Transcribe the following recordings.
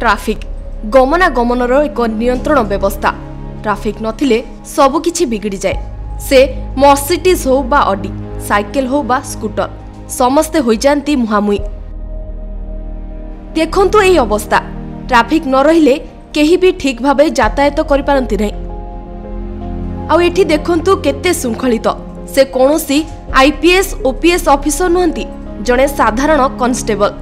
Traffic गमनागमन एक नियंत्रण व्यवस्था ट्राफिक नथिले सबु किछि बिगड़ी जाए। से मर्सिडीज हो बा ऑडी साइकिल हो बा स्कूटर समस्ते होई जानती मुहामुही। देखंतु एही अवस्था ट्राफिक न रहिले केही भी ठीक भाबे यातायात करि पारंती नै। आउ एठी देखंतु केते शृंखलित से कोनोसी आईपीएस ओपीएस ऑफिसर नहंती जने साधारण कॉन्स्टेबल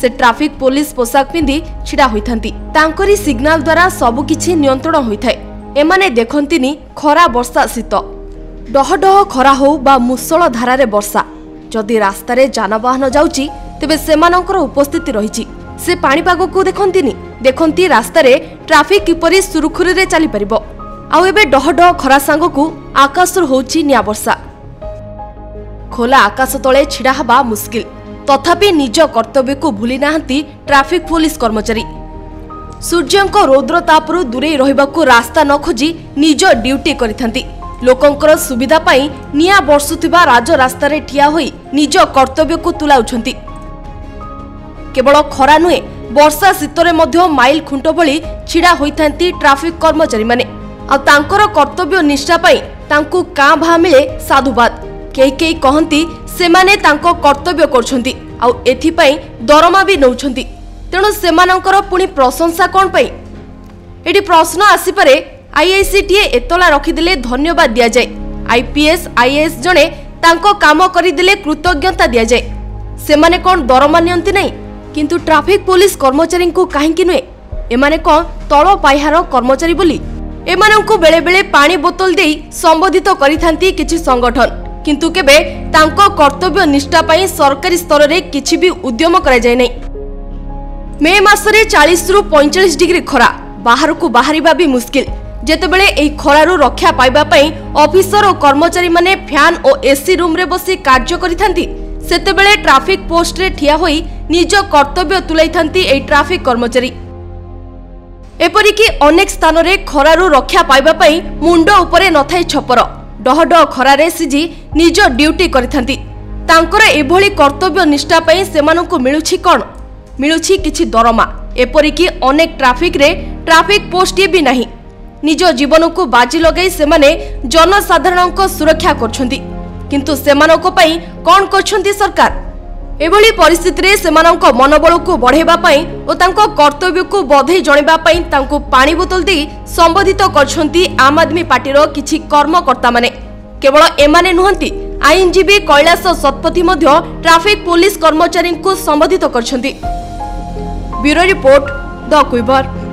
से ट्राफिक पुलिस पोशाक पिंधि छिड़ा होइथंती। तांकरी सिग्नल द्वारा सबु किछि नियंत्रण होइथाय। एमाने देखंतिनी खरा वर्षा शीत डहडह खरा हो बा मुसळ धारारे वर्षा जदि रास्तार जानवाहन जाउची तेबे सेमानंकर उपस्थिति रहिची। से पाणीपाग को देखंतिनी देखंती रास्तार ट्राफिक किपरि सुरखुरी चली पारिबो। आउ एबे डहडह खरा सांग को आकाशर होउची निया वर्षा। खोला आकाश तले छिड़ा हवा मुश्किल तथापि निज कर्तव्य को भूली नाहंती ट्राफिक पुलिस कर्मचारी। सूर्यंक रौद्र तापरु दूरे रहिबाकू रास्ता न खोजी निज ड्यूटी करिथंती। लोकंकर सुविधा पाई निया बर्षुथिबा राज रास्ता रे ठिया होई निज कर्तव्य को तुलाउछंती। केवल खरा नुहे वर्षा शीतरे मध्य माइल खुंट भली छिड़ा होइथंती ट्राफिक कर्मचारी माने। आ तांकर कर्तव्य निष्ठा पाई तांकू कां भा मिले साधुवाद। केई केई कहंती सेमाने तांको कर्तव्य करछंती आ एथि पाई दरमा भी नउछंती तेणु सेमानंकर पुणी प्रशंसा कोन पाई एडी प्रश्न आसी पारे। आईआईसीटीए एतला रखिदेले धन्यवाद दिया जाए। आईपीएस आईएएस जणे तांको काम करिदेले कृतज्ञता दिया जाए। सेमाने कोन दरमा नियंती नै किंतु ट्राफिक पुलिस कर्मचारी को काहेकि नुए एमाने कोन तळ पाइहार कर्मचारी बोली एमानंकु बेले बेले पानी बोतल देई संबोधित करिथांती किछि संगठन। किंतु केबे तांको कर्तव्य निष्ठा पाई सरकारी स्तर रे किछि भी उद्यम करा जाय नै। मे मासरे 40 रु 45 डिग्री खरा बाहर को बाहरिबा भी मुश्किल जेतेबेले एही खरारु रक्षा पाइबा पई ऑफिसर और कर्मचारी माने फैन और एसी रूम रे बसी कार्य करिथांती। सेतेबेले ट्रैफिक पोस्ट रे ठिया होई निज कर्तव्य तुलाइथांती एही ट्रैफिक कर्मचारी। एपरि कि अनेक स्थान रे खरारु रक्षा पाइबा पई मुंडो उपरे नथाई छपर डहडह खरा रे सिजी निज ड्यूटी करिथांती। तांकर एभली कर्तव्य निष्ठा पई सेमानंकु मिलुछि कोन मिलुछि किछि दरमा। एपरि कि अनेक ट्रैफिक रे ट्रैफिक पोस्ट भी नाही। निज जीवन को बाजी लगे सेमाने जनसाधारण को सुरक्षा करछंती किंतु सेमानको पई कोन करछंती सरकार। एभली परिस्थिति रे सेमानको मनोबल को बढ़ेबा पई ओ तांको कर्तव्य को बधई जणेबा पई तांको पानी बोतल देई संबोधित करछंती आम आदमी पार्टी रो किछि कर्मकर्ता माने। केवल एमाने नहंती आईएनजीबी कैलाश सतपथी मध्य ट्रैफिक पुलिस कर्मचारी को संबोधित करछंती। Bureau report the क्विबर।